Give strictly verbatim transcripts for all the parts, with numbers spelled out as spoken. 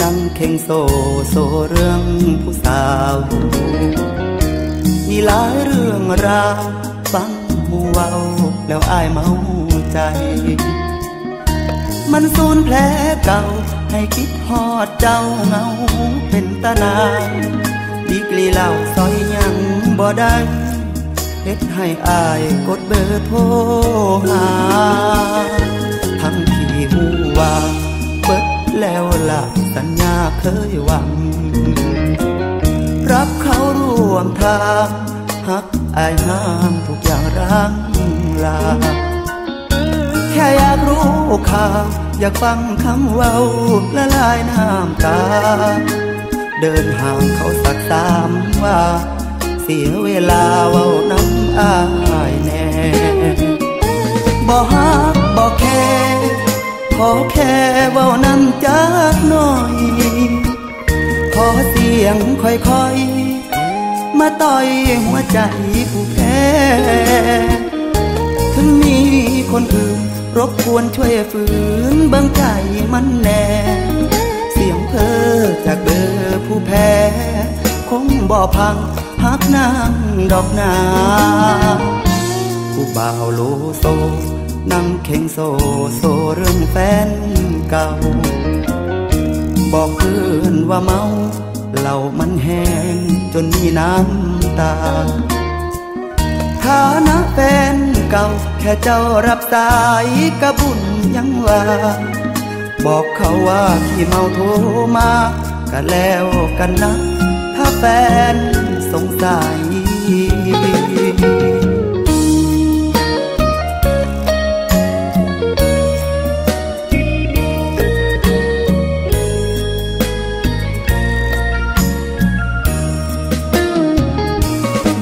นั่งเข่งโซโซเรื่องผู้สาวมีหลายเรื่องราวฟังหูเว้าแล้วอ้ายเมาใจมันสูญแผลเก่าให้คิดฮอดเจ้าเงาเป็นตาหนาดีกรีเหล่าซอยยังบ่ได้เฮ็ดให้อ้ายกดเบอร์โทรหาทั้งที่หูว่าเบิดแล้วล่ะสัญญาเคยหวังรับเขาร่วมทางหักอ้ายห้ามทุกอย่างร่างลาแค่อยากรู้ข่าวอยากฟังคำเว้าละลายน้ำตาเดินห่างเขาสักสามว่าเสียเวลาเว้าน้ำอ้ายแน่บ่ฮักบ่แค่ขอแค่เว้าน้ำจักหน่อยขอเสียงค่อยๆมาต่อยหัวใจผู้แพ้ถึงมีคนอื่นรบกวนช่วยฝืนบังใจมันแน่เสียงเพ้อจากเบอร์ผู้แพ้คงบ่พังพักนางดอกนาผู้บ่าวโลโซนั่งเข่งโซโซเรื่องแฟนเก่าบอกเพื่อนว่าเมาเหล่ามันแห้งจนมีน้ำตาฐานะแฟนเก่าแค่เจ้ารับสายกระบุญยังว่าบอกเขาว่าที่เมาโทรมาก็แล้วกันนะถ้าแฟนสงสัย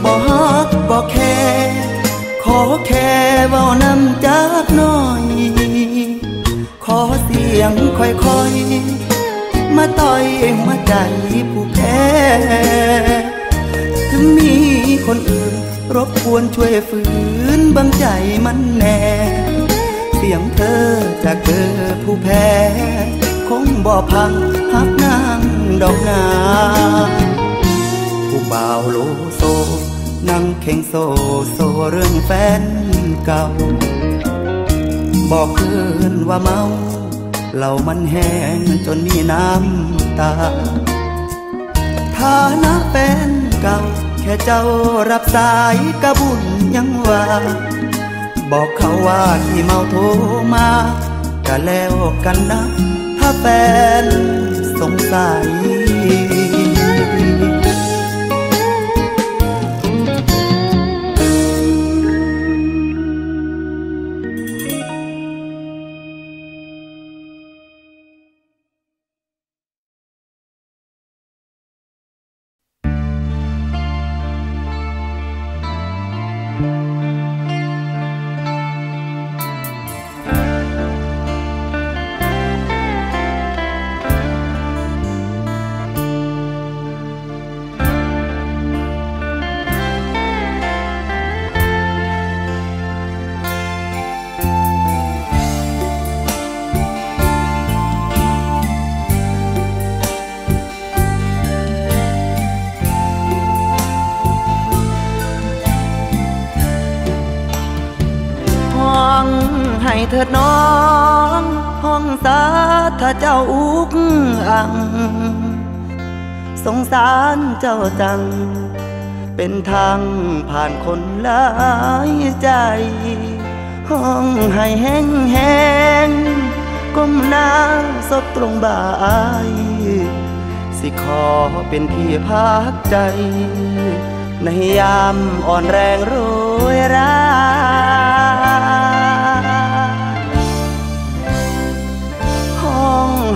บ่ฮักบ่แค่ขอแค่เว้าน้ำจักหน่อยขอเสียงค่อยๆมาต่อยหัวใจผู้แพ้ถึงมีคนอื่นรบกวนช่วยฝืนบังใจมันแน่เสียงเธอจากเบอร์ผู้แพ้คงบ่พังหักนางดอกนาผู้บ่าวโลโซนั่งเข่งโซโซเรื่องแฟนเก่าบอกเพื่อนว่าเมาเหล่ามันแห้งจนมีน้ำตาฐานะแฟนเก่าแค่เจ้ารับสายกระบุญยังว่าบอกเขาว่าที่เมาโทรมาก็แล้วกันนะถ้าแฟนสงสัยเถิดน้องห้องสาถ้าเจ้าอุกอังสงสารเจ้าจังเป็นทางผ่านคนหลายใจห้องให้แห้งแห้งก้มหน้าซบตรงบ่าอายสิขอเป็นที่พักใจในยามอ่อนแรงโรยรา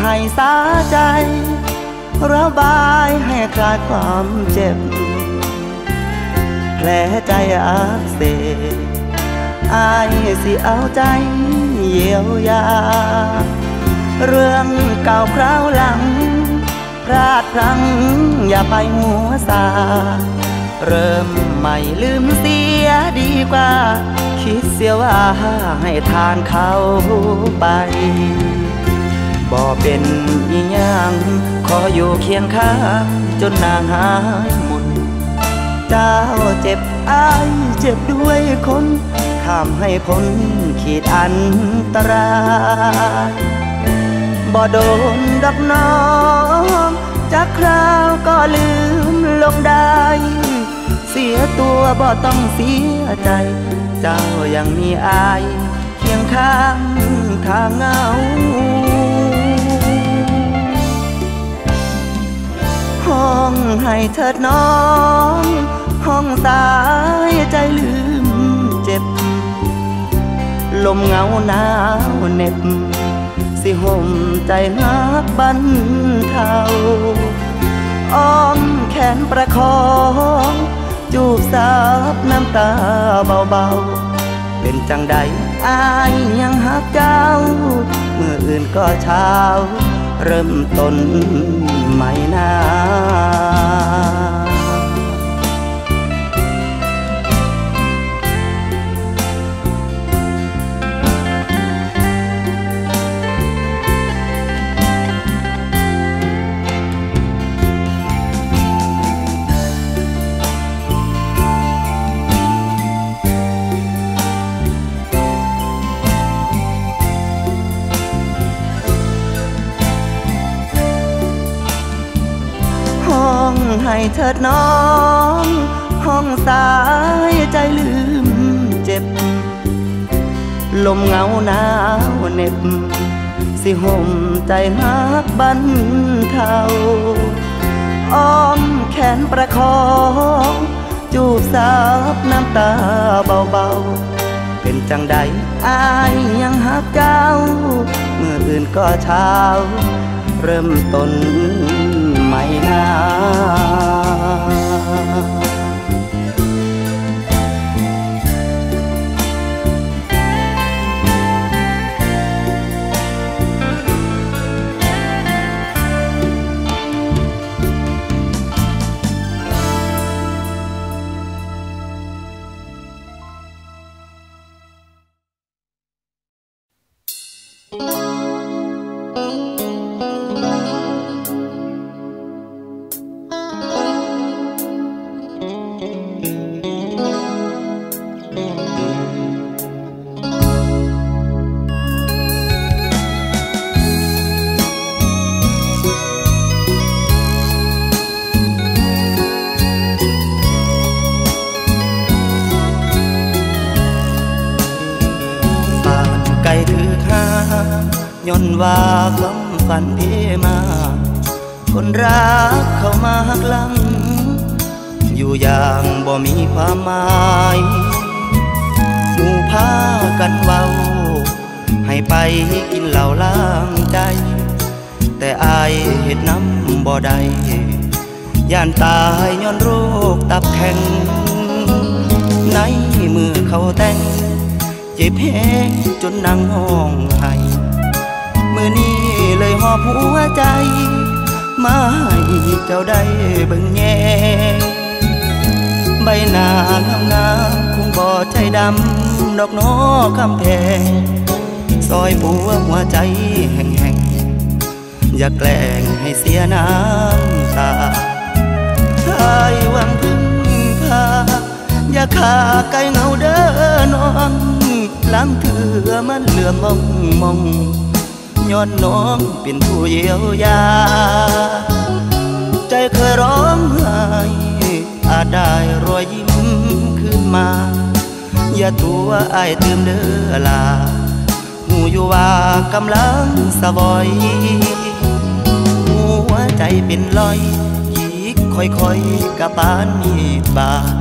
ให้สาใจระบายให้คลายความเจ็บแผลใจอักเสบอายสิเอาใจเยียวยาเรื่องเก่าคราวหลังพลาดพลั้งอย่าไปหัวซาเริ่มใหม่ลืมเสียดีกว่าคิดเสียว่าให้ทานเขาไป บ่เป็นอีหยังขออยู่เคียงข้างจนนางหายหมดเจ้าเจ็บอ้ายเจ็บด้วยคนข้ามให้พ้นขีดอันตรายบ่โดนดอกน้องจักคราวก็ลืมลงได้เสียตัวบ่ต้องเสียใจเจ้ายังมีอ้ายเคียงข้างทางเงาห้องให้เถิดน้องห้องสายใจลืมเจ็บลมเงาหนาวเหน็บสิห่มใจหักบันเทาอ้อมแขนประคองจูบซับน้ำตาเบาๆเป็นจังใดอ้ายยังหักเจ้าเมื่ออื่นก็เช้าเริ่มต้นใหม่นาให้เถิดน้องห้องสายใจลืมเจ็บลมเงาหนาวเหน็บสิห่มใจหักบันเทาอ้อมแขนประคองจูบซับน้ำตาเบาๆเป็นจังใดอ้ายยังหักเจ้าเมื่ออื่นก็เช้าเริ่มต้นใหม่นาย้อนว่าความฝันพี่มาคนรักเข้ามาหักหลังอยู่อย่างบ่มีความหมายหมู่พากันเว้าให้ไปกินเหล้าล้างใจแต่อายเฮ็ดน้ำบ่ได้ย่านตายย้อนโรคตับแข็งในมือเขาแต่งเจ็บแห้งจนนั่งห้องไห้มือนี้เลยหอบหัวใจมาให้เจ้าได้เบิ่งแยงใบหน้างามงามคงบ่ใจดำดอกน้อคำแพงซอยปัวหัวใจแห้งๆอย่าแกล้งให้เสียน้ำตาท้ายวังพึ่งพาอย่าขาไกลเงาเด้อน้องล้างเถื่อมันเหลือมองมองย้อนน้องเป็นผู้เยียวยาใจเคยร้องไห้อาจได้รอยยิ้มขึ้นมาอย่าตัวอ้ายตื่มเด้อลาหูอยู่ว่ากำลังสะบอยหัวใจเป็นลอยขีกค่อยๆกะปานมีบาด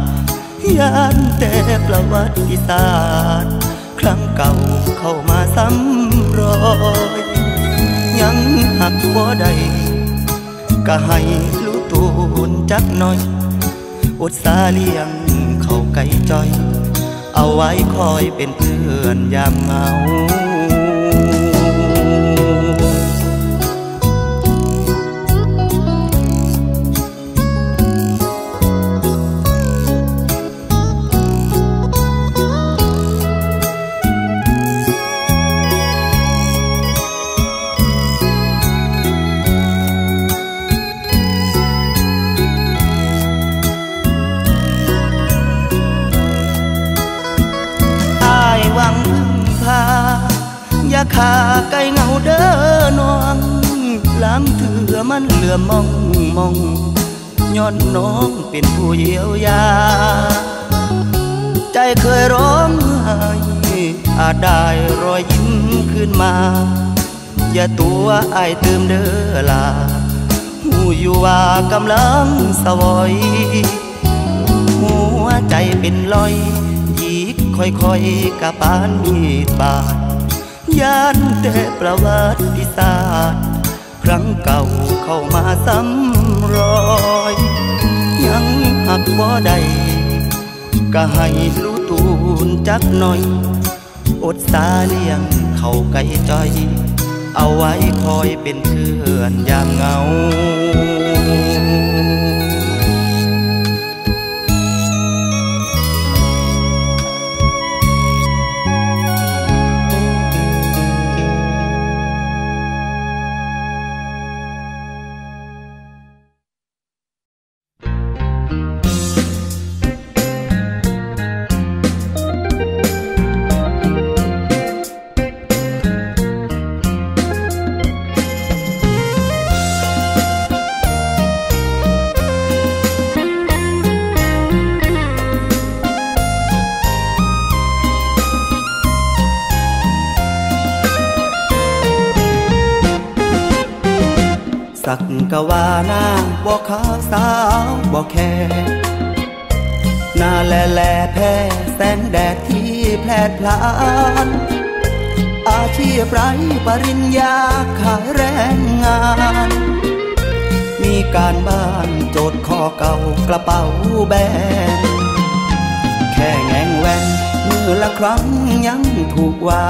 ย้านแต่ประวัติศาสตร์ครั้งเก่าเข้ามาซ้ำรอยยังหักบ่ได้ก็ให้รู้ตัวจักหน่อยอดสาเลี้ยงเข้าไก่จอยเอาไว้คอยเป็นเพื่อนยามเหงา ขาไก่เงาเด้อนองล้ำเถื่อมันเหลือมองมองย้อนน้องเป็นผู้เยียวยาใจเคยร้องไห้อาจได้รอยยิ้มขึ้นมาอย่าตัวไอเติมเด้อลาหูอยู่ว่ากำลังสวยหัวใจเป็นลอยยีกค่อยๆกะปานมีบาดย้านแต่ประวัติศาสตร์ครั้งเก่าเข้ามาซ้ำรอยยังหักบ่ได้ก็ให้รู้ตูนจักหน่อยอดสาเลี้ยงเข้าไก่จอยเอาไว้คอยเป็นเพื่อนยามเหงาสักกะว่านางบอกขาวสาวบอกแค่หน้าแลแลแพ้แสงแดดที่แพร่พลานอาชีพไร้ปริญญาขายแรงงานมีการบ้านโจทย์ข้อเก่ากระเป๋าแบนแค่แงงแวนมือละครั้งยังถูกว่า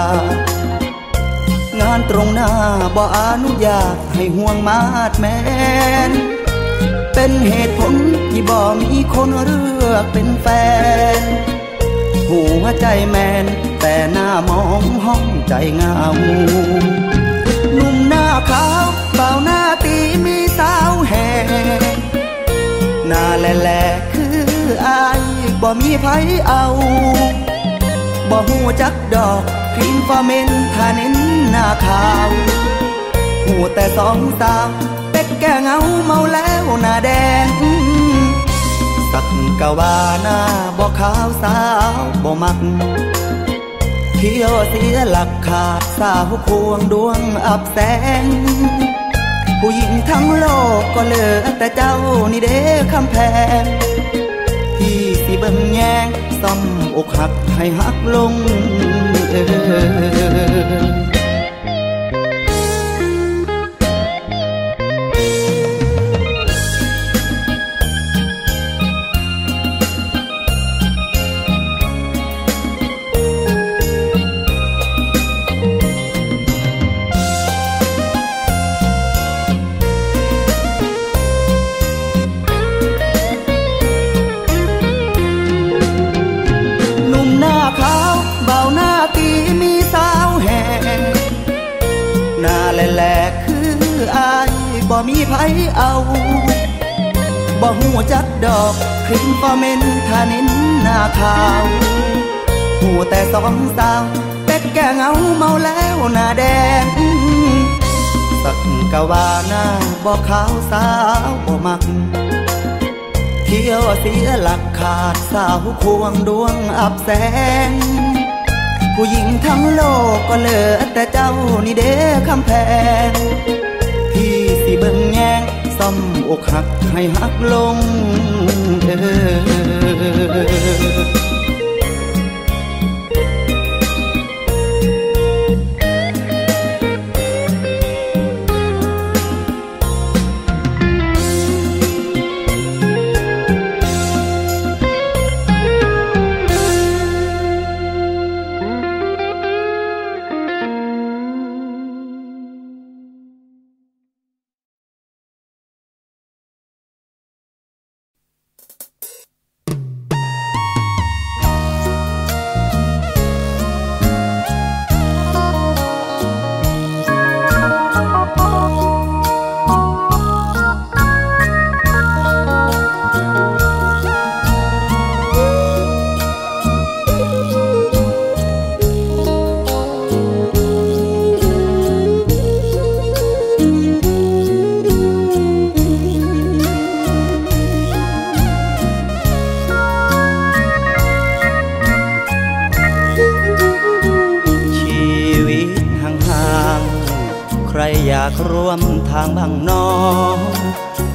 งานตรงหน้าบ่อนุญาตให้ห่วงมาดแมนเป็นเหตุผลที่บ่มีคนเลือกเป็นแฟนหัวใจแมนแต่หน้ามองห้องใจเงาหนุ่มหน้าขาวเบาหน้าตีมีสาวแห่หน้าแหล่ๆคืออายบ่มีไผเอาบ่หูจักดอกครีมฟอร์เมนทาเน้นหน้าขาวหูแต่สองตาเป็ดแก่เงาเมาแล้วหน้าแดงสักกะว่าหน้าบ่ขาวสาวบ่มักเที่ยวเสียหลักขาดสาวควงดวงอับแสงผู้หญิงทั้งโลกก็เหลือแต่เจ้านี่เด้คำแพงที่สิเบิ่งแยงซ่อมอกหักให้หักลงเออบ่มีไผเอาบ่หูจักดอกครีมฟอร์เมนทาเน้นหน้าขาวหูแต่สองสาวเป็ดแก่เงาเมาแล้วหน้าแดงสักกะว่าหน้าบ่ขาวสาวบ่มักเที่ยวเสียหลักขาดสาวควงดวงอับแสงผู้หญิงทั้งโลกก็เหลือแต่เจ้านี่เด้คำแพงที่เบิ่งแยงซ่อมอกหักให้หักลงเด้อ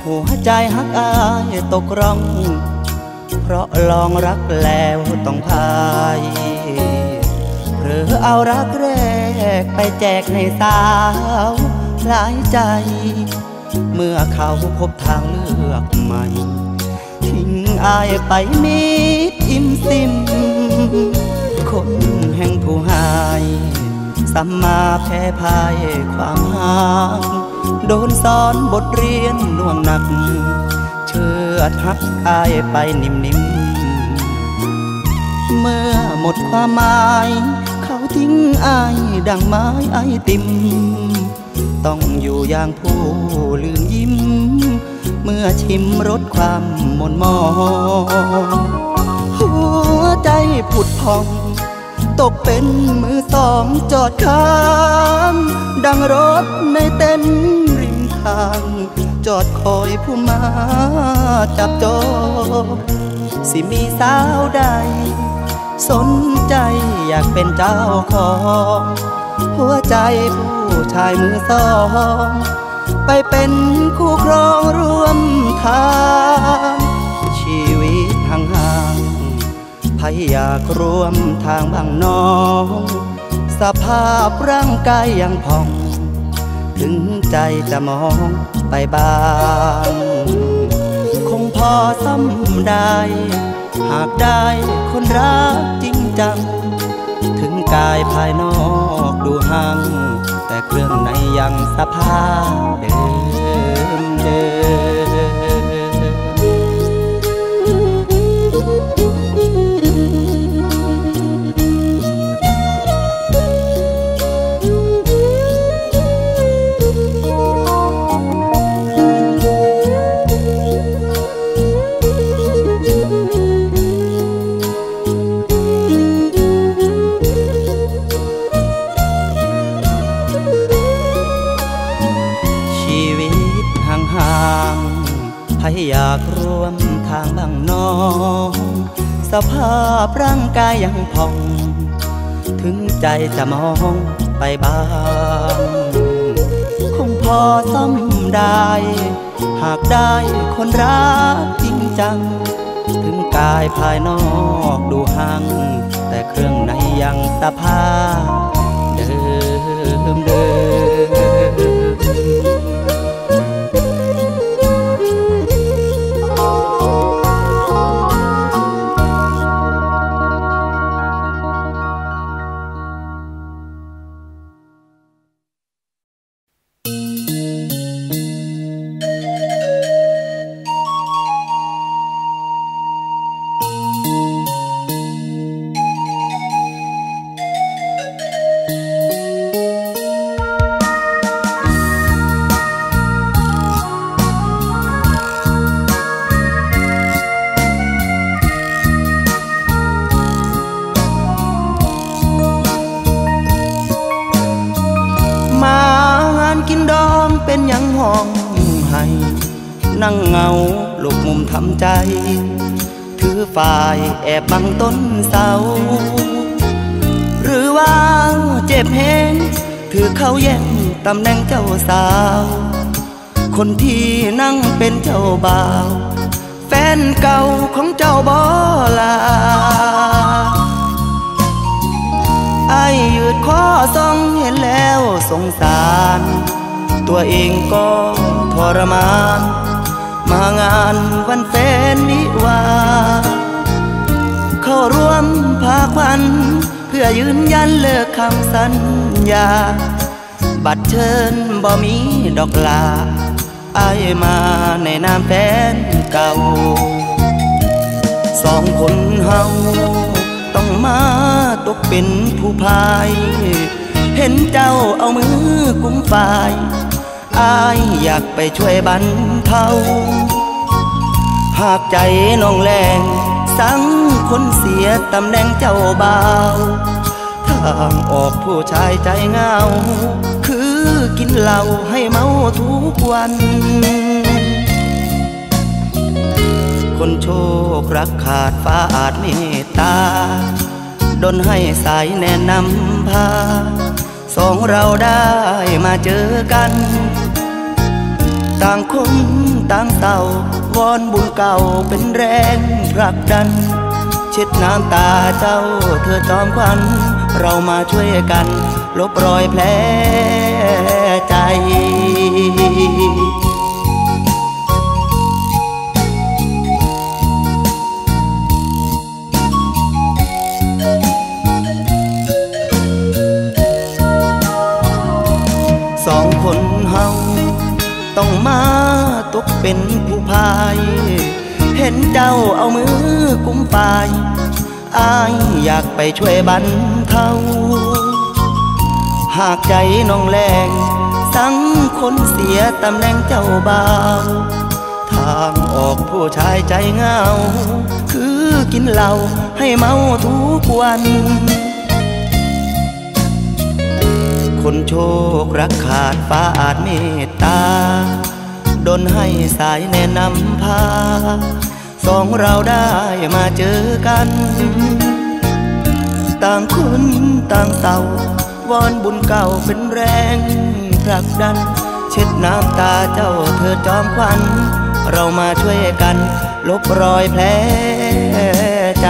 หัวใจหักอายตกร่องเพราะลองรักแล้วต้องพายหรือเอารักแรกไปแจกในสาวหลายใจเมื่อเขาพบทางเลือกใหม่ทิ้งอายไปมิดอิ่มซิมคนแห่งผู้หายสัมมาแพ้ภายความห่างโดนสอนบทเรียนน่วงหนักเชื่อทักอายไปนิ่มๆเมื่อหมดความหมายเขาทิ้งอายดังไม้ไอติมต้องอยู่อย่างผู้ลืมยิ้มเมื่อชิมรสความหม่นหมองหัวใจผุดพองตกเป็นมือสองจอดข้างดังรถในเต็นท์ริมทางจอดคอยผู้มาจับจองสิมีสาวใดสนใจอยากเป็นเจ้าของหัวใจผู้ชายมือสองไปเป็นคู่ครองร่วมทางชีวิตห่างห่างใครอยากร่วมทางบ้างน้องสภาพร่างกายยังพองถึงใจจะมองไปบ้างคงพอซ้ำได้หากได้คนรักจริงจังถึงกายภายนอกดูห่างแต่เครื่องในยังสภาพเดิมเดิมอยากร่วมทางบ้างน้องสภาพร่างกายยังพองถึงใจจะมองไปบ้างคงพอซ้ำได้หากได้คนรักจริงจังถึงกายภายนอกดูห่างแต่เครื่องในยังสภาพเดิมเดิมนั่งเงาหลบมุมทำใจถือฝ่ายแอบบังต้นเสาหรือว่าเจ็บแห้งถือเขาแย่งตำแหน่งเจ้าสาวคนที่นั่งเป็นเจ้าบ่าวแฟนเก่าของเจ้าบ่ลาไอ้ยืดข้อซองเห็นแล้วสงสารตัวเองก็ทรมานมางานวันแฟนวิวาเข้าร่วมพาควันเพื่อยืนยันเลิกคำสัญญาบัตรเชิญบ่มีดอกลาไอ้มาในนามแฟนเก่าสองคนเฮาต้องมาตกเป็นผู้พายเห็นเจ้าเอามือกุมฝ่ายอายอยากไปช่วยบรรเทาหากใจน้องแรงสังคนเสียตำแหน่งเจ้าบ่าวทางออกผู้ชายใจเงาคือกินเหล้าให้เมาทุกวันคนโชครักขาดฟ้าอาจเมตตาดลให้สายแนะนำพาสองเราได้มาเจอกัน ต่างคนต่างเต่าวอนบุญเก่าเป็นแรงผลักดันเช็ดน้ำตาเจ้าเธอจอมขวัญเรามาช่วยกันลบรอยแผลใจสองคนเฮาต้องมาตกเป็นผู้พายเห็นเจ้าเอามือกุมปลายอ้ายอยากไปช่วยบรรเทาหากใจน้องแรงสังคนเสียตำแหน่งเจ้าบ่าวทางออกผู้ชายใจเงาคือกินเหล้าให้เมาทุกวันคนโชครักขาดฟ้าอาจเมตตาดลให้สายแนะนำพาสองเราได้มาเจอกันต่างคนต่างเต่าวอนบุญเก่าเป็นแรงผลักดันเช็ดน้ำตาเจ้าเธอจอมขวัญเรามาช่วยกันลบรอยแผลใจ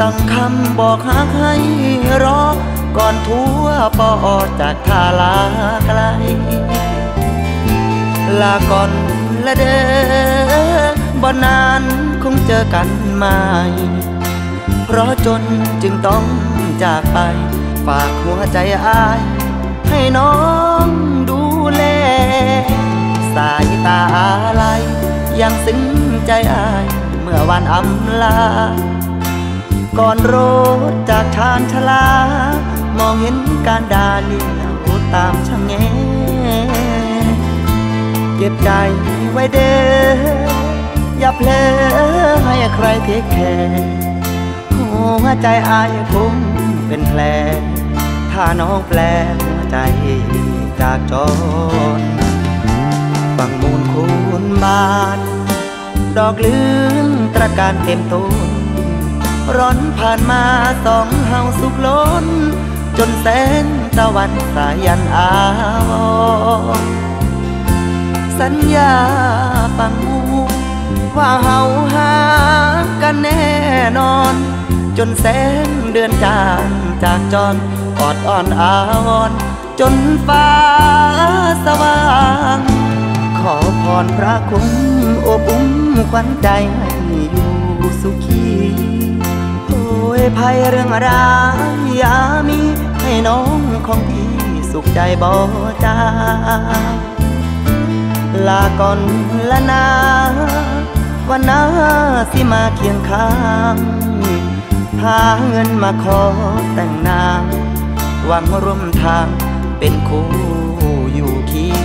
สั่งคำบอกหากให้รอก่อนทั่วปอจากท่าลาไกลลาก่อนละเด้อบ่นานคงเจอกันใหม่เพราะจนจึงต้องจากไปฝากหัวใจอ้ายให้น้องดูแลสายตาอะไรยังซึ้งใจอ้ายเมื่อวันอำลาก่อนรถจากชานชลามองเห็นการดาเลี้ยวตามช่างแงเก็บใจไว้เด้ออย่าเพลอให้ใครเทคแคร์หัวใจอายคงเป็นแผลถ้าน้องแปลหัวใจจากจรฝั่งมูลคูนบานดอกเลื่อนตระการเต็มต้นร้อนผ่านมาสองเฮาสุกล้นจนแสงตะวันสายันอาวสัญญาปังมูว่าเฮาหากันแน่นอนจนแสงเดือนจางจากจรอดอ่อนอาวอนจนฟ้าสว่างขอพรพระคุ้มอบอุ้มขวัญใจให้อยู่สุขีภัยเรื่องราวอย่ามีให้น้องของพี่สุขใจบ่จางลาก่อนละนาวันหน้าสิมาเคียงข้างหาเงินมาขอแต่งนางหวังร่วมทางเป็นคู่อยู่เคียง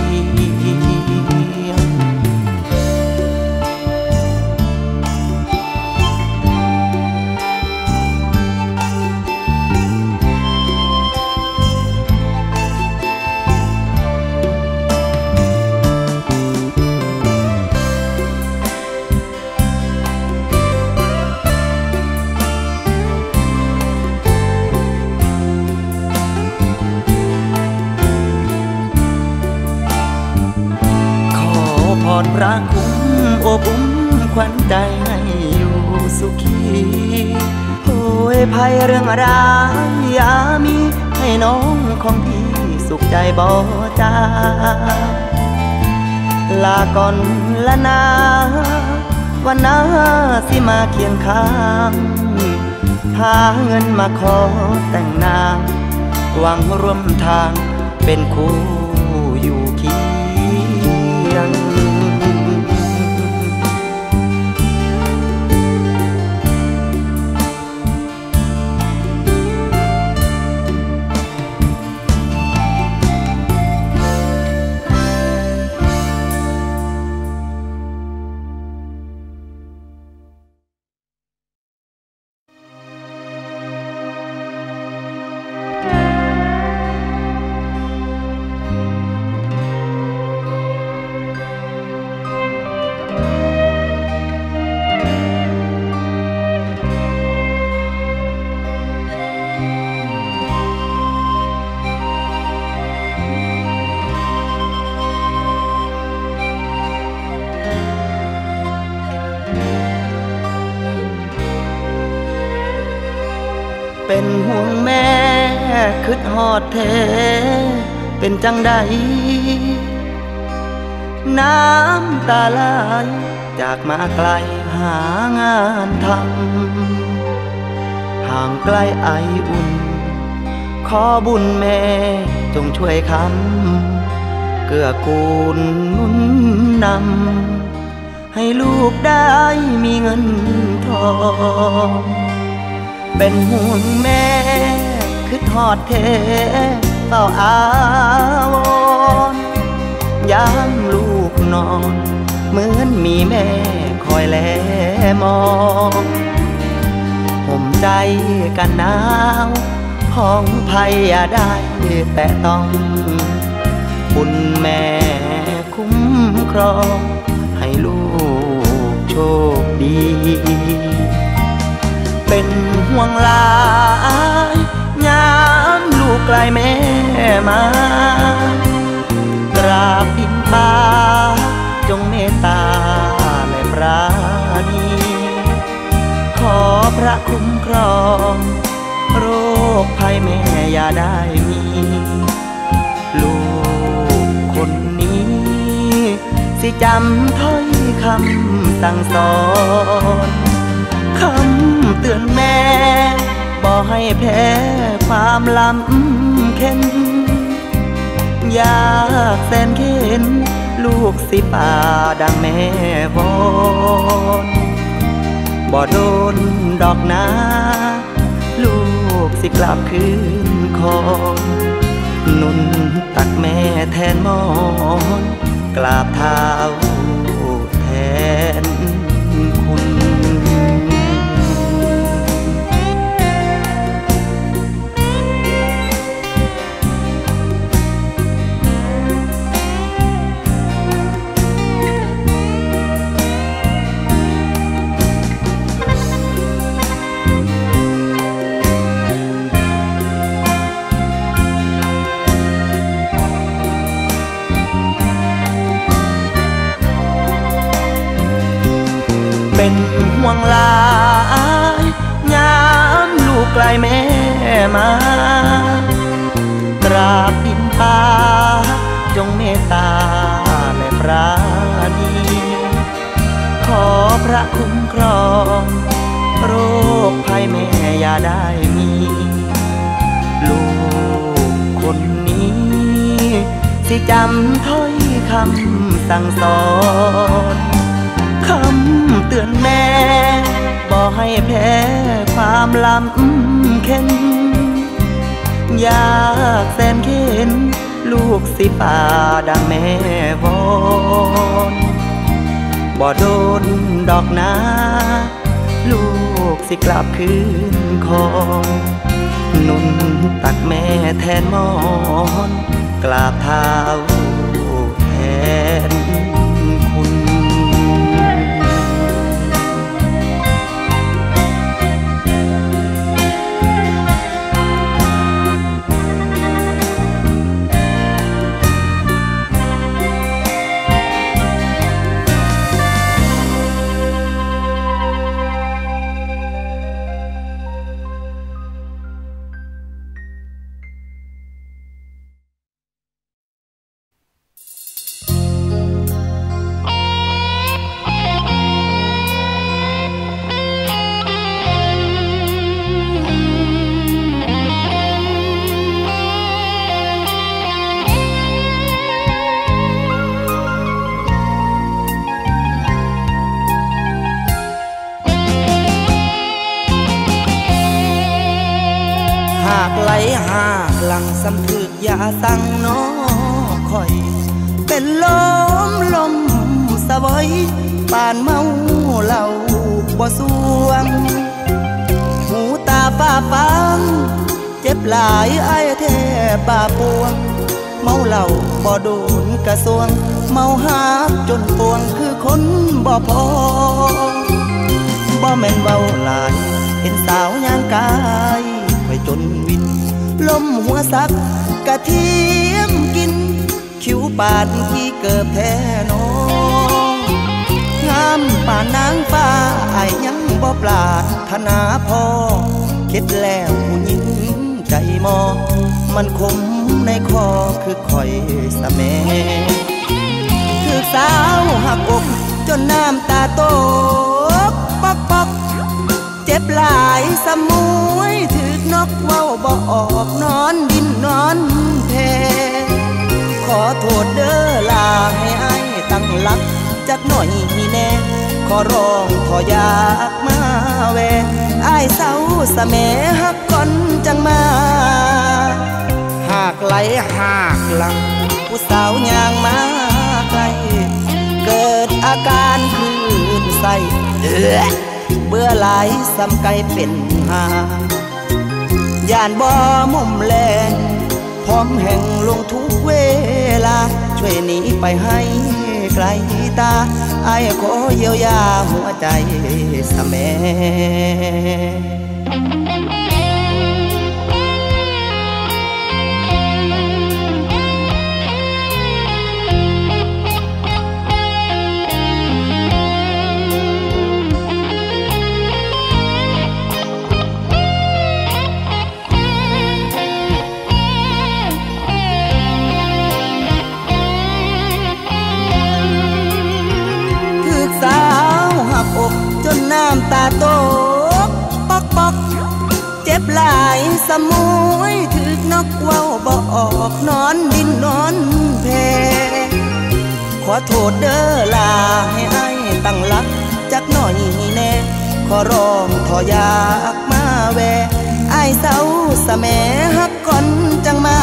ใจ ใจให้อยู่สุขีโอ้ยภัยเรื่องร้ายอย่ามีให้น้องของพี่สุขใจบ่จ้าลาก่อนละนาวันหน้าสิมาเคียงข้างหาเงินมาขอแต่งนางหวังร่วมทางเป็นคู่อยู่เคียงเป็นห่วงแม่คิดฮอดแท้เป็นจังใดน้ำตาไหลจากมาไกลหางานทำห่างไกลไอบุญขอบุญแม่จงช่วยค้ำเกื้อกูลนุนนำให้ลูกได้มีเงินทองเป็นห่วงแม่คิดฮอดแท้เฝ้าอาวรยามลูกนอนเหมือนมีแม่คอยแลมองห่มใจกันหนาวพ้องภัยอย่าได้แต่ต้องบุญแม่คุ้มครองให้ลูกโชคดีเป็นห่วงหลายยามลูกไกลแม่มากราบบิณฑบาตจงเมตตาแม่ปราณีขอพระคุ้มครองโรคภัยแม่อย่าได้มีลูกคนนี้สิจำถ้อยคำสั่งสอนคำเตือนแม่บอกให้แพ้ความลำเค็นยากแสนเข็นลูกสิป่าดังแม่วอนบ่โดนดอกนะลูกสิกลับคืนคอนนุ่นตักแม่แทนมอนกราบเท้าแทนเป็นห่วงหลายยามลูกไกลแม่มากราบบิณฑบาตจงเมตตาแม่ปราณีขอพระคุ้มครองโรคภัยแม่อย่าได้มีลูกคนนี้สิจำถ้อยคำสั่งสอนคำเตือนแม่บอกให้แพ้ความลำเค็นยากแสนเข็นลูกสิป่าดังแม่วอนบ่โดนดอกนะลูกสิกลับคืนคอนนุ่นตักแม่แทนมอนกราบเท้าแทน หลังสำถึกยาสั่งน้อคอยเป็นลมลมสะเวยปานเมาเหล่าบ่สวงหูตาฝ้าฟางเจ็บหลายไอ้แท่ป่าปวงเมาเหล่าบ่โดนกระสวงเมาหาจนปวงคือคนบ่พอบ่แม่นเบาหลายเห็นสาวย่างกายไปจนวินลมหัวซักกะเทียมกินคิ้วปาดขี้เกิบแท้น้องงามป่านนางฟ้าไอ้ยังบ่ปราถนาพอคิดแล้วผู้หญิงใจมองมันคมในคอคือคอยสะแมคือสาวหักอกจนน้ำตาตกปอกปอกเจ็บหลายสมุยถึกนกเว้าบ่ออกนอนดินนอนแพขอโทษเด้อลาให้ไอ้ตั้งหลักจักหน่อยมีแน่ขอร้องขออยากมาแวไอ้เศร้าสะแมหักก่อนจังมาหากไหลหากหลังผู้สาวย่างมาไกลเกิดอาการคลื่นไส้เบื่อหลายซ้ำไกลเป็นหาย่านบ่มุมแลพร้อมแห่งลงทุกเวลาช่วยหนีไปให้ไกลตาไอ้ขอเยียวยาหัวใจสะแม่น้ำตาตกปอกปอกเจ็บหลายสมุยถึกนกเว้าบ่ออกนอนดินนอนแพขอโทษเด้อลาให้ไอ้ตั้งหลักจักหน่อยแน่ขอร้องขออยากมาแวไอ้เศร้าสะแม่หักก่อนจังมา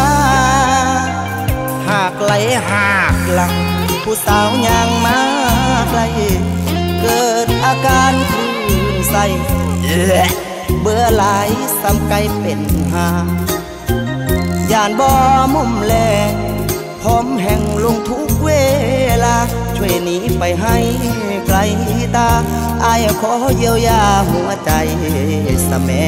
หากไหลหากหลังผู้สาวย่างมาไกลเกิดอาการคลื่นไส้เบื่อหลายซ้ำไกลเป็นหาย่านบ่มุมแลพร้อมแห่งลงทุกเวลาช่วยหนีไปให้ไกลตาไอ้ขอเยียวยาหัวใจสะแม่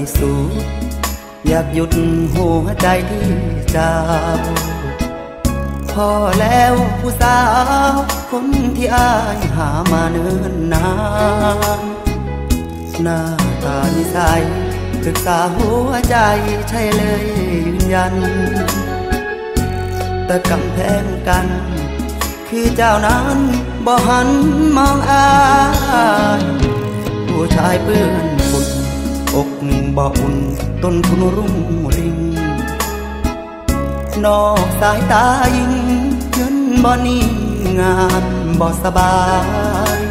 ที่สูงอยากหยุดหัวใจที่เจ้าพอแล้วผู้สาวคนที่อ้ายหามาเนิ่นนานหน้าตานิสัยศึกษาหัวใจใช่เลยยืนยันแต่กำแพงกันคือเจ้านั้นบ่หันมองอ้ายผู้ชายเปื้อนฝุ่นอกบ่อุ่นต้นคุณรุ่งลิงนอกสายตายิงยืนบ่นิ่งงานบ่สบาย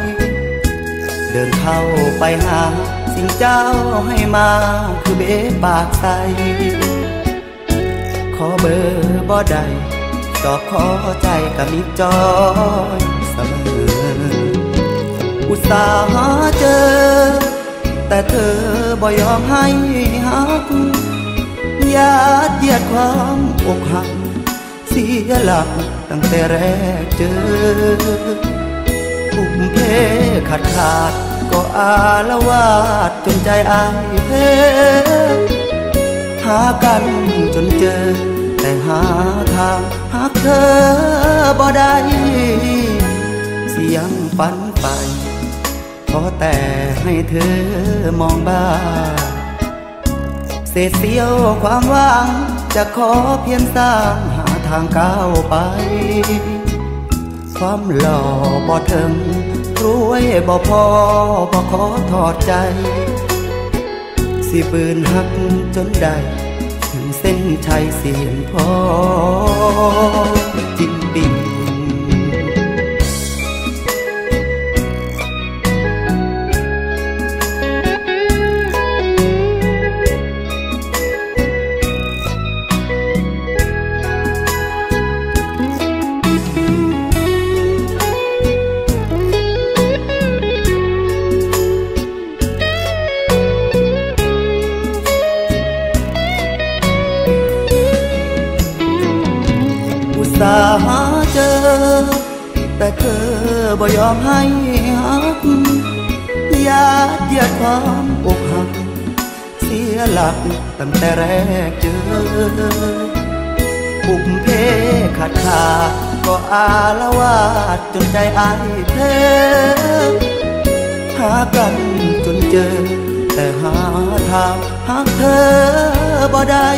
เดินเข้าไปหาสิ่งเจ้าให้มาคือเบะปากใสขอเบอร์บ่ได้จอบขอใจก็มีจอยเสมออุตส่าห์เจอแต่เธอบ่ยอมให้หักญาติเยียดความอกหักเสียหลักตั้งแต่แรกเจอทุ่มเทขาดขาดก็ อาละวาดจนใจอายเพ้อหากันจนเจอแต่หาทางหาเธอบ่ได้เสียงฝันไปขอแต่ให้เธอมองบ้างเศษเสี้ยวความว่างจะขอเพียงสร้างหาทางก้าวไปความหล่อบ่ถึงรวยบ่พอบ่ขอถอดใจสิปืนหักจนได้ถึงเส้นชัยเสียงพอจิตปิ่งสาหาเจอแต่เธอบ่ยอมให้หักญาติเยียดความอกหักเสียหลักตั้งแต่แรกเจอปุบเพขาดขาก็อาละวาดจนใจอายเพ้อหากันจนเจอแต่หาทางหาเธอบ่ได้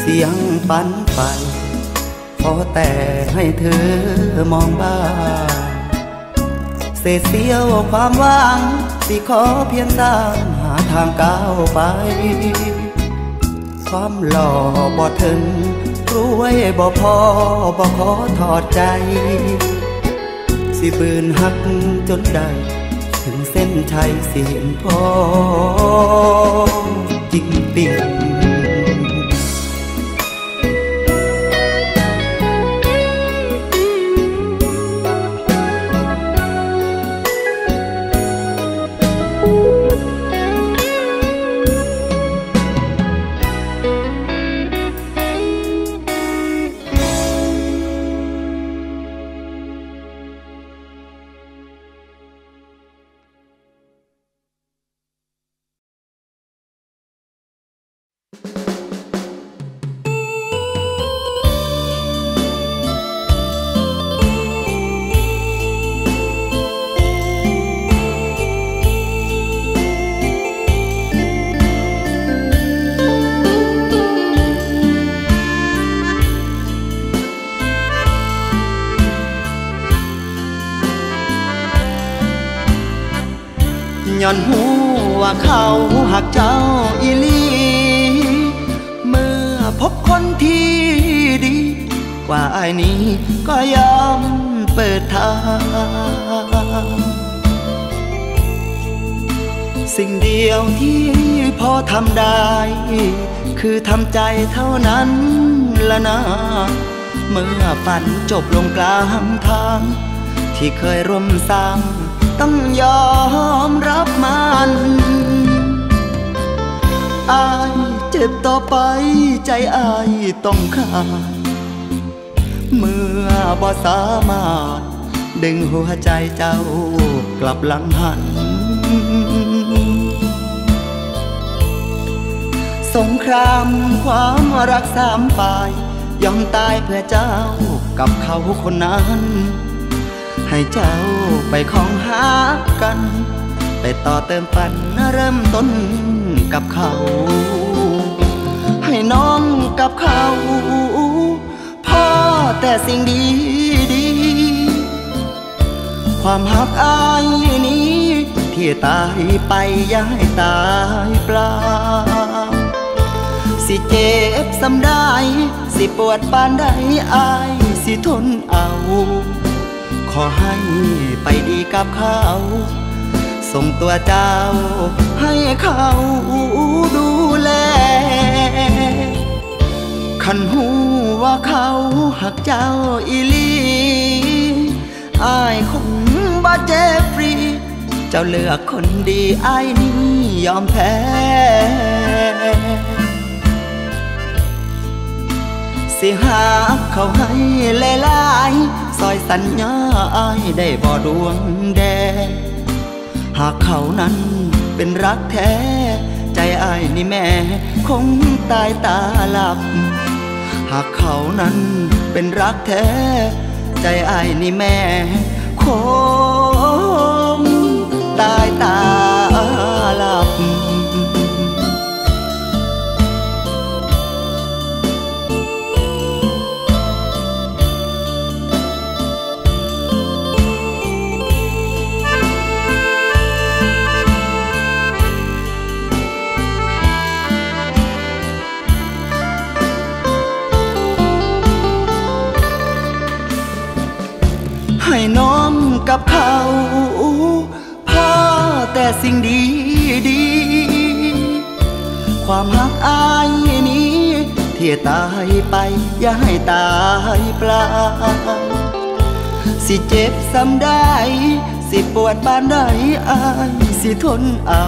เสียงปั่นไปขอแต่ให้เธอมองบ้างเศษเสี้ยวความว่างสิขอเพียงสร้างหาทางก้าวไปความหล่อบ่ถึงรวยบ่พอบ่ขอถอดใจสิปืนหักจนได้ถึงเส้นชัยเสียงพอจริงปิ่งย้อนหูว่าเขาหักเจ้าอีลีเมื่อพบคนที่ดีกว่าอ้ายนี้ก็ยอมเปิดทางสิ่งเดียวที่พอทำได้คือทำใจเท่านั้นละนะเมื่อฝันจบลงกลางทางที่เคยร่วมสร้างต้องยอมรับมันอายเจ็บต่อไปใจอายต้องขาดเมื่อบ่สามารถดึงหัวใจเจ้ากลับหลังหันสงครามความรักสามฝ่ายยอมตายเพื่อเจ้ากับเขาคนนั้นให้เจ้าไปของหากันไปต่อเติมฝันเริ่มต้นกับเขาให้น้องกับเขาพอแต่สิ่งดีดีความหักอายนี้ที่ตายไปอย่าให้ตายเปล่าสิเจ็บซ้ำได้สิปวดปานใดอายสิทนเอาขอให้ไปดีกับเขาส่งตัวเจ้าให้เขาดูแลคันหูว่าเขาหักเจ้าอีลีอ้ายคงบ่เจ็บฟรีเจ้าเลือกคนดีอ้ายนี้ยอมแพ้สิหาเขาให้หลายๆซอยสัญญาอ้ายได้บ่ดวงแดง หากเขานั้นเป็นรักแท้ใจอ้ายนี่แม่คงตายตาหลับหากเขานั้นเป็นรักแท้ใจอ้ายนี่แม่คงตายตาหลับให้น้อมกับเขาพอแต่สิ่งดีดีความหักอายนี้ที่ตายไปอย่าให้ตายเปล่าสิเจ็บซ้ำได้สิปวดปานใดอายสิทนเอา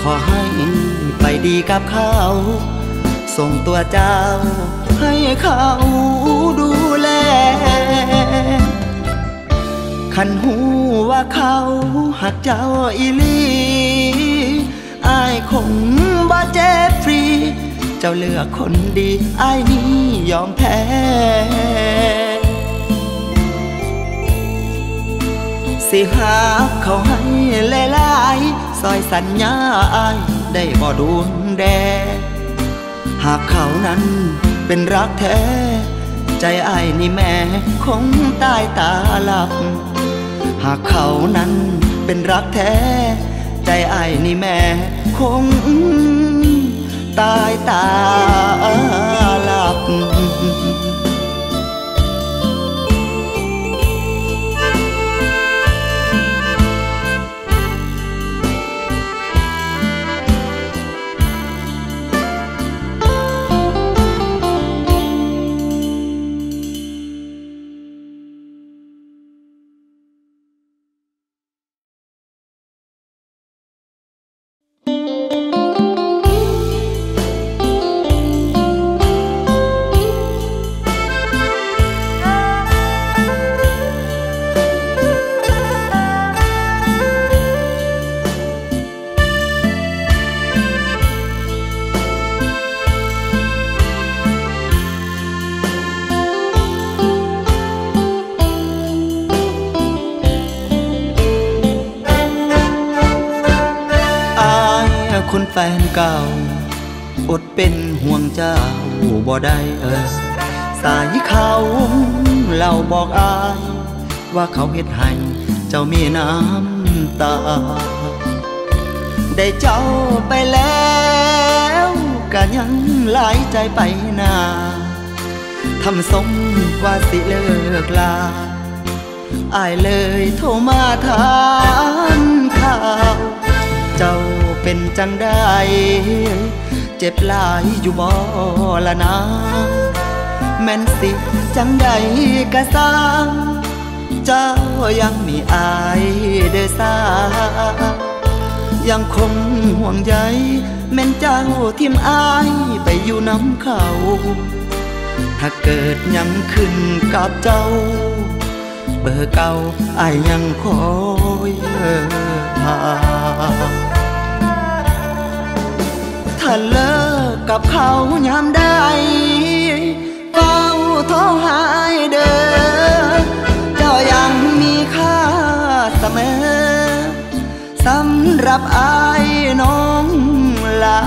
ขอให้ไปดีกับเขาส่งตัวเจ้าให้เขาดูแลคันหูว่าเขาหักเจ้าอีหลีอายคงว่าเจ็บฟรีเจ้าเลือกคนดีอายนี้ยอมแพ้สิหาเขาให้หลายๆซอยสัญญาอายได้บ่ดวงแดหากเขานั้นเป็นรักแท้ใจอายนี่แม่คงตายตาหลับหากเขานั้นเป็นรักแท้ใจอายนี่แม่คงตายตาหลับแฟนเก่าอดเป็นห่วงเจ้าบ่ได้เออสายเขาเล่าบอกอายว่าเขาเฮ็ดให้เจ้ามีน้ำตาได้เจ้าไปแล้วก็ยังหลายใจไปนาทำสมว่าสิเลิกลาอายเลยโทรมาถามข่าวเจ้าเป็นจังได้เจ็บหลายอยู่บ่ละนะแม่นสิจังได้กะซ้ำเจ้ายังมีอายเด้อสายังคงห่วงใยแม่นเจ้าทิมอายไปอยู่น้ำเขาถ้าเกิดยังขึ้นกับเจ้าเบอร์เก่าอายยังคอยหาถ้าเลิกกับเขายามใดเฝ้าโทรหาเด้อเจ้ายังมีค่าเสมอสำหรับอายน้องลา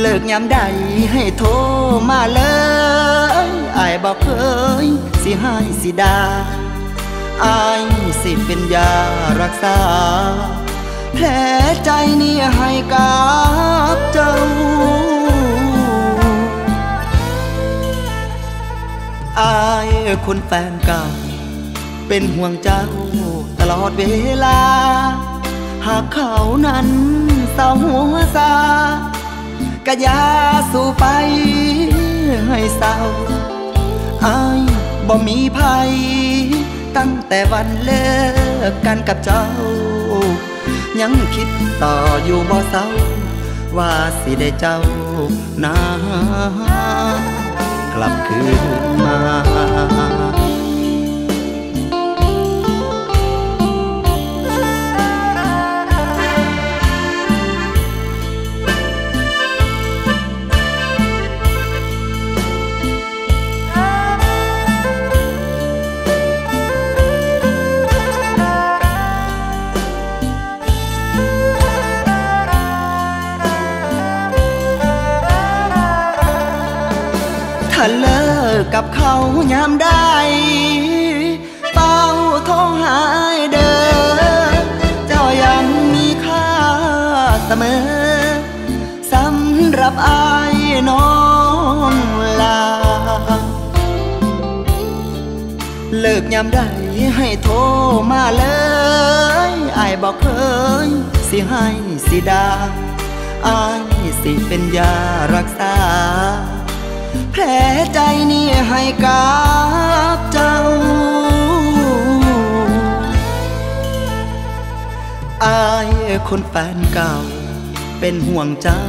เลิกยามใดให้โทรมาเลยอายบ่เคยสิหายสิดาอายสิเป็นยารักษาแผลใจนี้ให้กับเจ้าอายคนแฟนเก่าเป็นห่วงเจ้าตลอดเวลาหากเขานั้นเศร้าหัวซากะยาสู่ไปให้เศร้าอายบ่มีภัยตั้งแต่วันเลิกกันกับเจ้ายังคิดต่ออยู่บ่เศร้าว่าสิได้เจ้านะกลับคืนมา กกับเขายามได้เฝ้าโทรหาเด้อเจ้ายังมีค่าเสมอสำหรับอายน้องลาเลิกยามได้ให้โทรมาเลยอายบอกเคยสิให้สิดาอายสิเป็นยารักษาแผลใจนี่ให้กับเจ้าอายคนแฟนเก่าเป็นห่วงเจ้า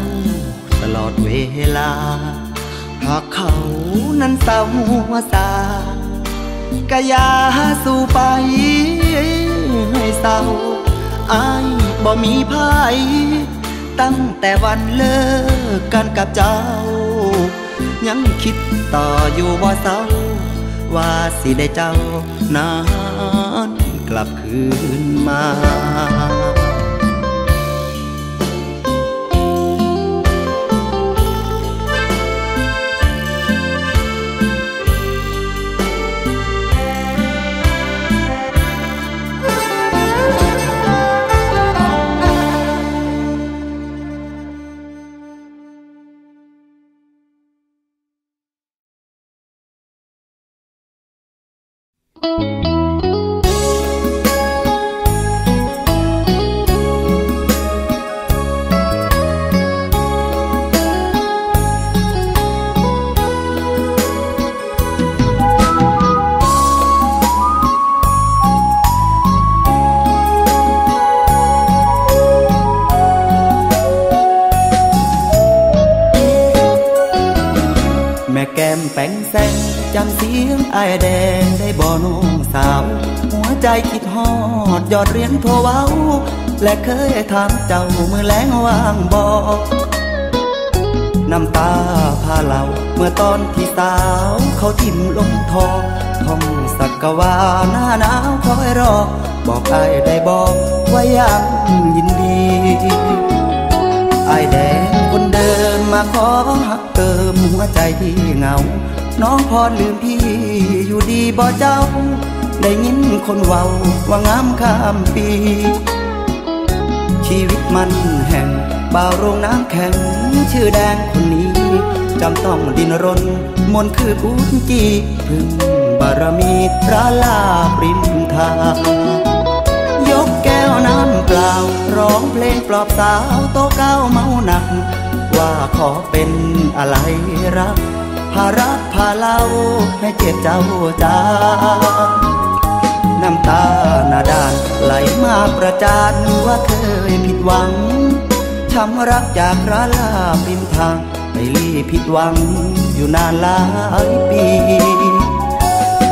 ตลอดเวลาหากเขานั้นเศร้าสาก็อย่าสู่ไปให้เศร้าอายบ่มีภัยตั้งแต่วันเลิกกันกับเจ้ายังคิดต่ออยู่ว่าเศร้าว่าสิได้เจ้านั้นกลับคืนมาจำเสียงไอแดงได้บ่น้องสาวหัวใจคิดฮอดยอดเรียนโทรเว้าและเคยถามเจ้าเมื่อแลงว่างบอกน้ำตาพาเราเมื่อตอนที่สาวเขาทิ่มลงทอท่องสักวาหน้าหนาวคอยรอบอกไอได้บอกว่ายังยินดีไอแดงคนเดิมมาขอหักเติมหัวใจที่เหงาน้องพอลืมพี่อยู่ดีบ่เจ้าได้ยินคนเว้าว่างามข้ามปีชีวิตมันแห่งบ่าวโรงน้ำแข็งชื่อแดงคนนี้จำต้องดิ้นรนมนคือกุญจีพึ่งบารมีพระลาปริมทางยกแก้วน้ำเปล่าร้องเพลงปลอบสาวโต๊ะเก้าเมาหนักว่าขอเป็นอะไรรักพารักพาเล่าให้เจ็บเจ้าจางน้ำตาหน้าด้านไหลมาประจานว่าเคยผิดหวังช้ำรักจากระลาบินทางไปลี่ผิดหวังอยู่นานหลายปี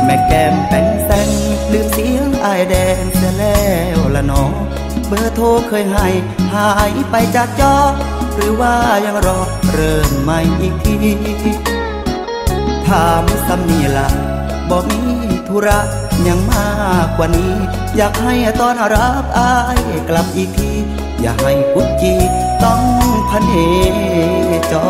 แม่แก้มแป้นแซงลืมเสียงอายแดงเสียแล้วละน้องเบอร์โทรเคยให้หายไปจากจอหรือว่ายังรอเริ่มใหม่อีกทีถามซ้ำนี่ล่ะบอกมีธุระยังมากกว่านี้อยากให้ตอนรับอายกลับอีกทีอย่าให้กุ๊กจีต้องพันเหจอ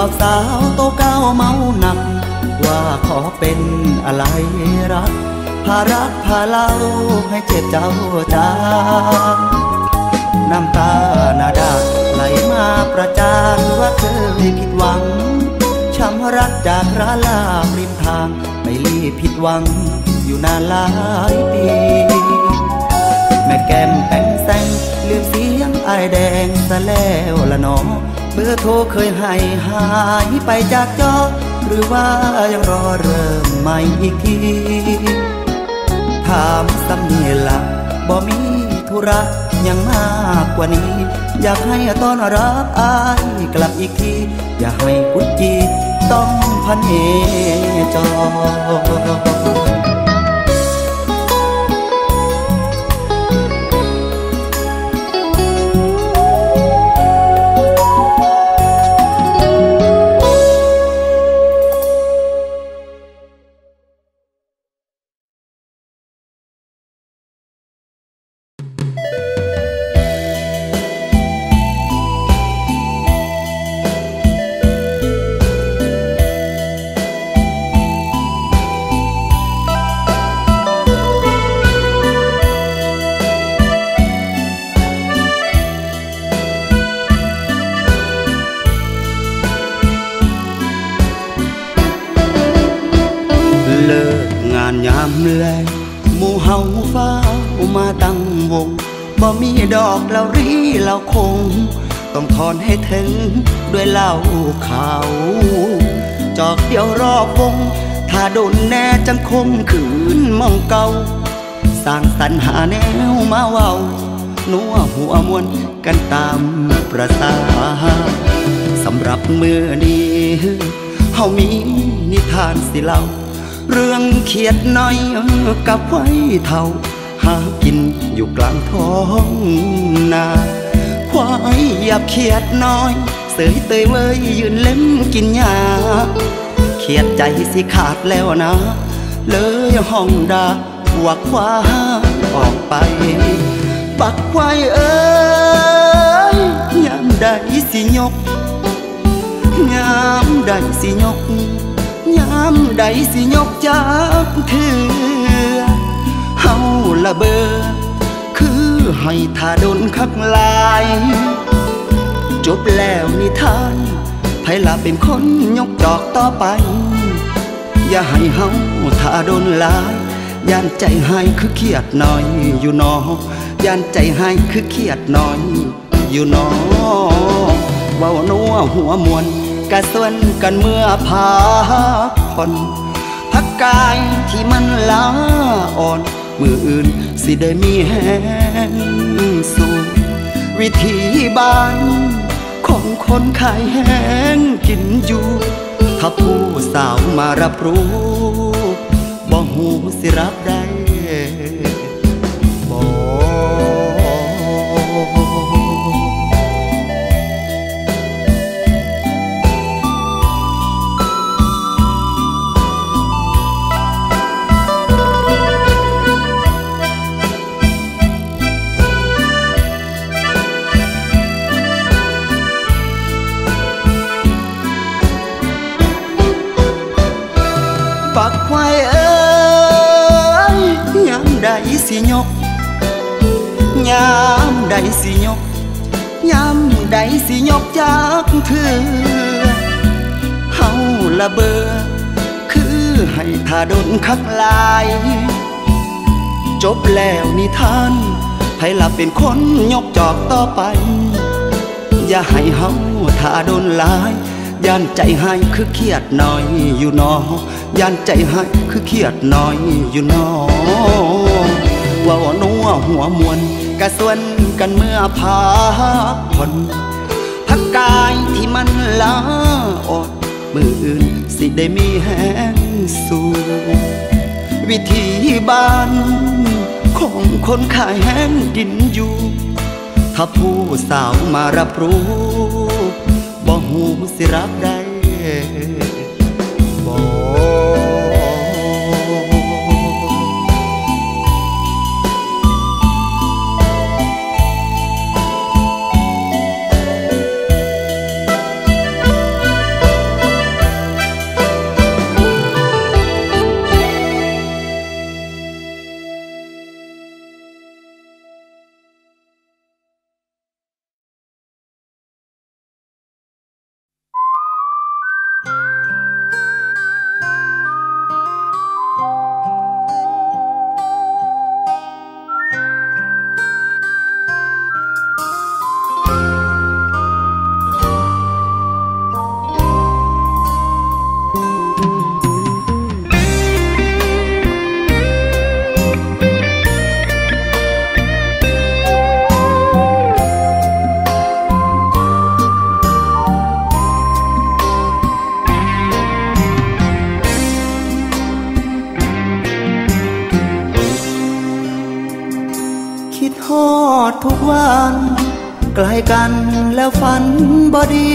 หลอกสาวโตเก้าเมาหนักว่าขอเป็นอะไรรักพารักพาเล่าให้เจ็บเจ้าจางน้ำตาหน้าด่างไหลมาประจานว่าเธอไม่ผิดหวังช้ำรักจากระลาบริมทางไม่รีบผิดหวังอยู่นานหลายปีแม่แก้มแป้งแซงลืมเสียงอายแดงซะแล้วละน้องเมื่อโทรเคยให้หายไปจากจอหรือว่ายังรอเริ่มใหม่อีกทีถามซ้ำนี่ล่ะบ่มีธุระยังมากกว่านี้อยากให้ต้อนรับอายกลับอีกทีอย่าให้กุ๊กจีต้องพันเหจอ การยามแลงหมู่เฮาฟ้าวมาตั้งวงบ่มีดอกเหล่ารีเหล่าคงต้องทอนให้ถึงด้วยเหล้าขาวจอกเดียวรอบวงถ้าโดนแน่จังคมขืนมองเก่าสร้างสรรหาแนวมาเว้านัวหัวมวนกันตามประสาสำหรับมื้อนี้เฮามีนิทานสิเล่าเรื่องเขียดน้อยกับไว้เท่าหากินอยู่กลางท้องนาควายหยาบเขียดน้อยเสยเตยเว้ยยืนเล่มกินหญ้าเขียดใจสิขาดแล้วนะเลยห้องดาว่าควายออกไปบักควายเอ้ยยามใดสิยกยามใดสิยกยามใดสิยกจักเถื่อเฮาละเบอคือให้ท่าดนคักลายจบแล้วนิทานไผล่ะเป็นคนยกดอกต่อไปอย่าให้เฮาท่าดนลายย่านใจหายคือเครียดน้อยอยู่นอย่านใจหายคือเครียดน้อยอยู่นอเว้านัวหัวมวนกระส่วนกันเมื่อพักผ่อนพักกายที่มันล้าอ่อนมืออื่นสิได้มีแห้งสู่วิถีบ้านของคนขายแห้งกินอยู่ถ้าผู้สาวมารับรู้บ่หูสิรับได้สิยกยามใดสิยกยามใดสิยกจากเธอเฮาละเบอคือให้ท่าดนคักลายจบแล้วนิทานไผล่ะเป็นคนยกจอกต่อไปอย่าให้เฮาท่าดนลายย่านใจหายคือเครียดน้อยอยู่นอย่านใจหายคือเครียดน้อยอยู่นอเว้านัวหัวมวนกระส่วนกันเมื่อพักผ่อนพักกายที่มันล้าอ่อนมืออื่นสิได้มีแห้งสู่วิถีบ้านของคนขายแห้งกินอยู่ถ้าผู้สาวมารับรู้บ่หูสิรับได้ไกลกันแล้วฝันบ่ดี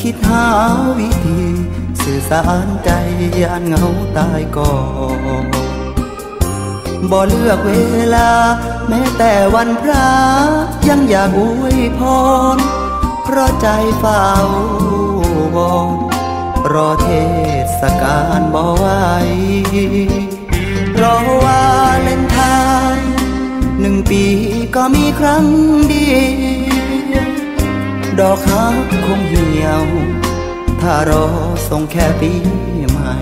คิดหาวิธีสื่อสารใจย่านเหงาตายก่อนบ่เลือกเวลาแม้แต่วันพระยังอยากอวยพรเพราะใจเฝ้าบ่รอเทศกาลบ่ไหวรอว่าเล่นทางหนึ่งปีก็มีครั้งเดียวดอกฮักคงเหี่ยวถ้ารอส่งแค่ปีใหม่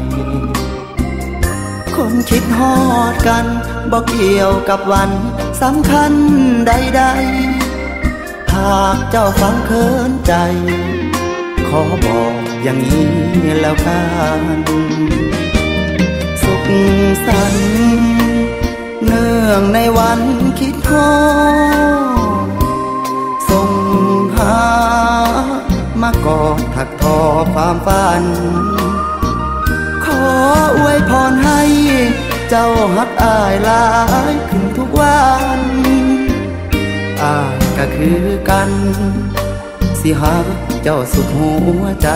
คนคิดฮอดกันบ่เกี่ยวกับวันสำคัญใดๆหากเจ้าฟังเคินใจขอบอกอย่างนี้แล้วกันสุขสันต์เนื่องในวันคิดฮอดส่งหามากอดถักทอความฝันขออวยพรให้เจ้าฮักอ้ายหลายขึ้นทุกวันอ้ายก็คือกันสิฮักเจ้าสุดหัวใจ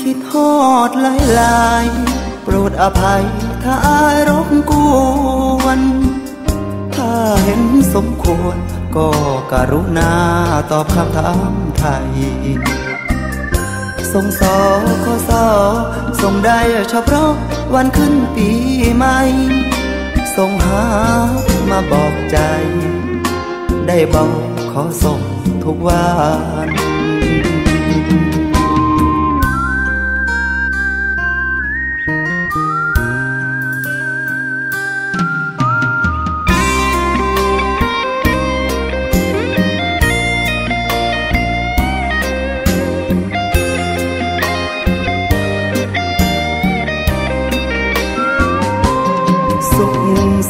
คิดฮอดหลายๆโปรดอภัยถ้าอายรบกวนถ้าเห็นสมควรก็กรุณาตอบคำถามไทยส่งสอขอสอส่งได้เฉพาะวันขึ้นปีใหม่ส่งหามาบอกใจได้บอกขอส่งทุกวัน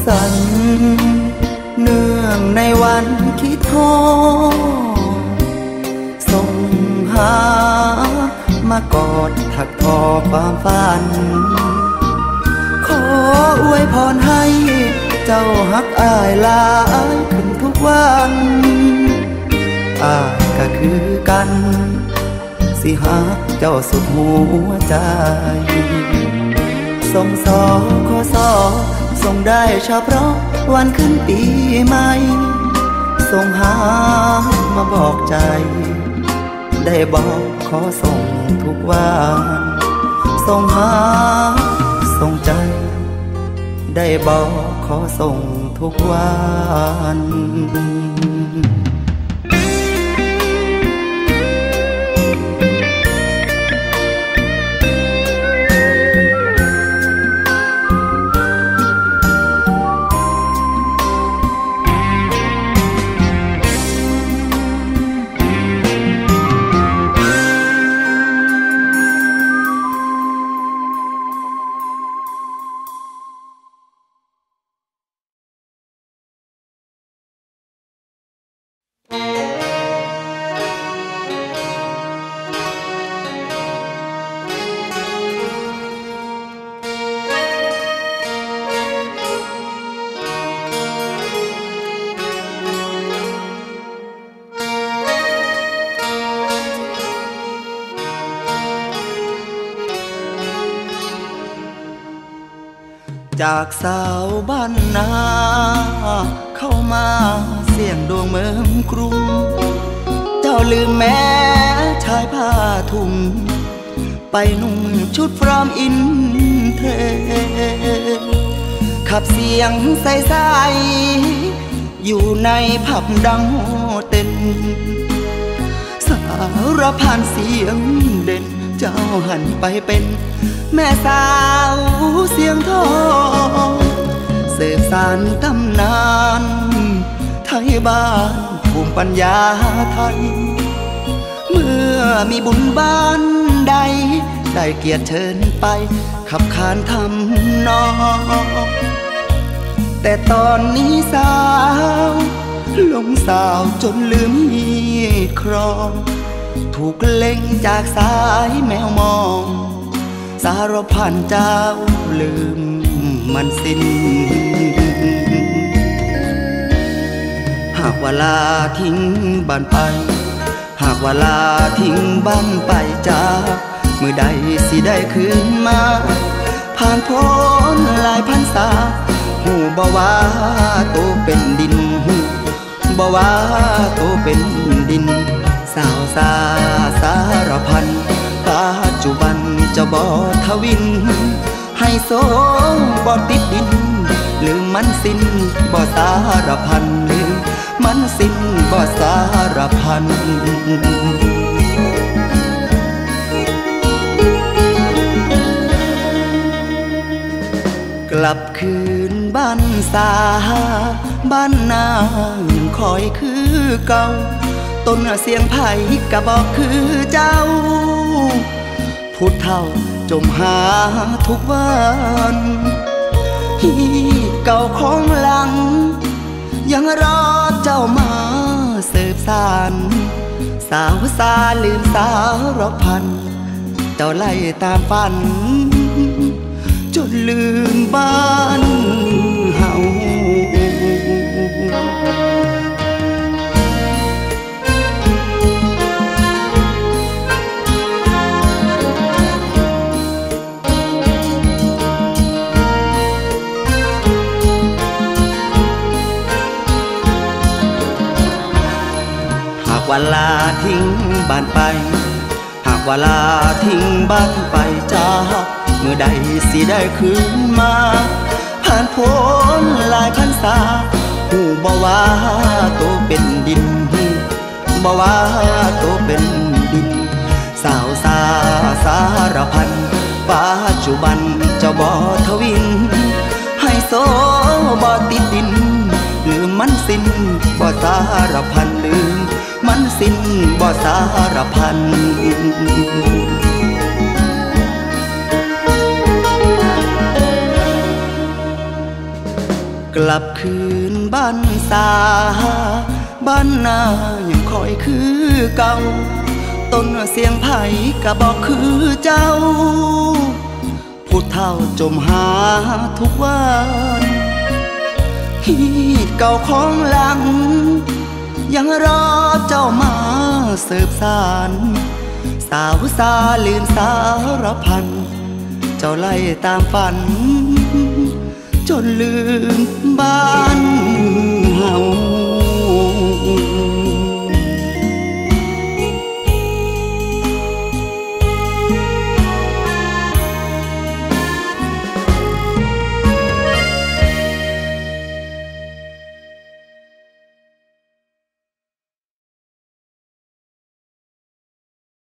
สันเนื่องในวันคิดฮอดส่งหามากอดถักทอความฝันขออวยพรให้เจ้าฮักอ้ายหลายขึ้นทุกวันอ้ายก็คือกันสิฮักเจ้าสุดหัวใจส่งสอขอสอส่งได้เฉพาะวันขึ้นปีใหม่ส่งหามาบอกใจได้บอกขอส่งทุกวันส่งหาส่งใจได้บอกขอส่งทุกวันจากสาวบ้านนาเข้ามาเสี่ยงดวงเมืองกรุงเจ้าลืมแม้ชายผ้าถุงไปนุ่งชุดพร้อมอินเทขับเสียงใสๆอยู่ในผับดังโฮเต็นสารพันเสียงเด่นเจ้าหันไปเป็นแม่สาวเสียงทองเสพสารตำนานไทยบ้านภูมิปัญญาไทยเมื่อมีบุญบ้านใดได้เกียรติเชิญไปขับขานทำนองแต่ตอนนี้สาวหลงสาวจนลืมมีครองถูกเล็งจากสายแมวมองสารพันเจ้าลืมมันสิ้นหากว่าลาทิ้งบ้านไปหากว่าลาทิ้งบ้านไปจากมือใดสิได้คืนมาผ่านพ้นหลายพรรษาหูบ่ว่าโตเป็นดินหูบ่ว่าโตเป็นดินสาวสาสารพันปัจจุบันจะบ่ทวิน ให้โสงบ่ติดดินลืมมันสิ้นบ่สารพันมันสิ้นบ่สารพันกลับคืนบ้านสาบ้านนางคอยคือเก่าต้นเสียงไผ่กะบอกคือเจ้าพุทธเฒ่าจมหาทุกวันฮีเก่าของหลังยังรอเจ้ามาเสิร์ฟสารสาวสาลืมสารพันเจ้าไล่ตามฝันจนลืมบ้านเฮาหากว่าลาทิ้งบ้านไปหากว่าลาทิ้งบ้านไปจ้าเมื่อใดสิได้คืนมาผ่านพ้นหลายพรรษาหูบ่ว่าโตเป็นดินบ่ว่าโตเป็นดินสาวสาสารพันปัจจุบันเจ้าบ่ทวินให้โสบ่ติดดินลืมมันสิ้นบ่สารพันลืมมันสิ้นบ่สารพันกลับคืนบ้านสาบ้านนายังคอยคือเก่าต้นเสียงไผ่กะบอกคือเจ้าพุทธเฒ่าจมหาทุกวันฮีเก่าของหลังยังรอเจ้ามาเสิร์ฟสารสาวสาลืมสารพันเจ้าไล่ตามฝันจนลืมบ้านเฮา